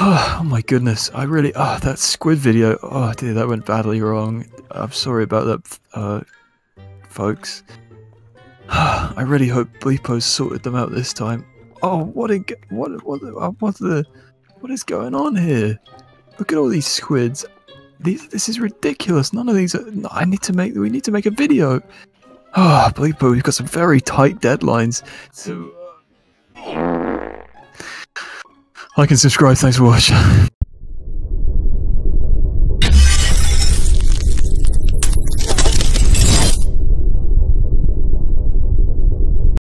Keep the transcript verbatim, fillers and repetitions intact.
Oh my goodness, I really, oh, that squid video, oh dear, that went badly wrong. I'm sorry about that, uh, folks. I really hope Bleepo sorted them out this time. Oh, what a, what, what, what the, what is going on here? Look at all these squids. These, this is ridiculous. None of these are, no, I need to make, we need to make a video. Ah, oh, Bleepo, we've got some very tight deadlines. So, like and subscribe. Thanks for watching.